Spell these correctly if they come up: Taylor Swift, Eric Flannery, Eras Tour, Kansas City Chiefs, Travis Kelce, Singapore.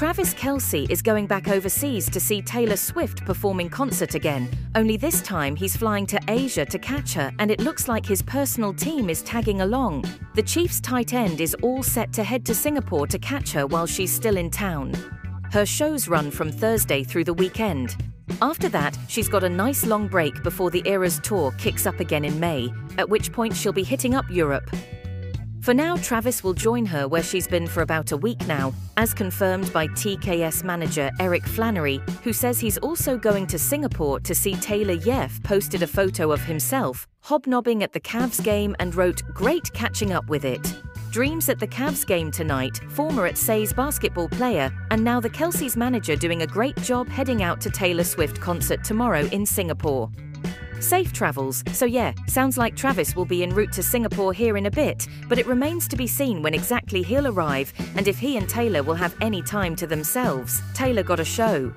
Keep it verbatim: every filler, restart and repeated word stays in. Travis Kelce is going back overseas to see Taylor Swift perform in concert again, only this time he's flying to Asia to catch her, and it looks like his personal team is tagging along. The Chiefs tight end is all set to head to Singapore to catch her while she's still in town. Her shows run from Thursday through the weekend. After that, she's got a nice long break before the Eras Tour kicks up again in May, at which point she'll be hitting up Europe. For now, Travis will join her where she's been for about a week now, as confirmed by T K S manager Eric Flannery, who says he's also going to Singapore to see Taylor. Swift posted a photo of himself hobnobbing at the Cavs game and wrote, "Great catching up with it." Dreams at the Cavs game tonight, former at Says basketball player, and now the Kelce's manager doing a great job heading out to Taylor Swift concert tomorrow in Singapore. Safe travels, so yeah, sounds like Travis will be en route to Singapore here in a bit, but it remains to be seen when exactly he'll arrive and if he and Taylor will have any time to themselves. Taylor got a show.